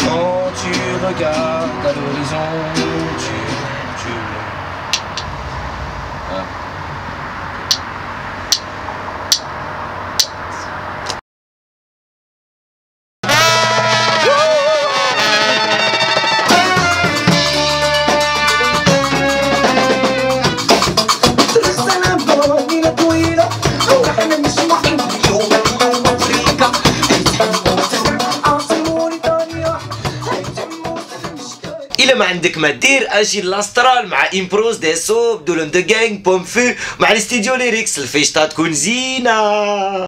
Quand tu regardes à l'horizon, tu voilà. إلا ما عندك ما دير أجي لاسترال مع إمبروز دي سوب دولن دو جانج بومفو مع الاستديو ليريكس الفيشطة تكون زينة.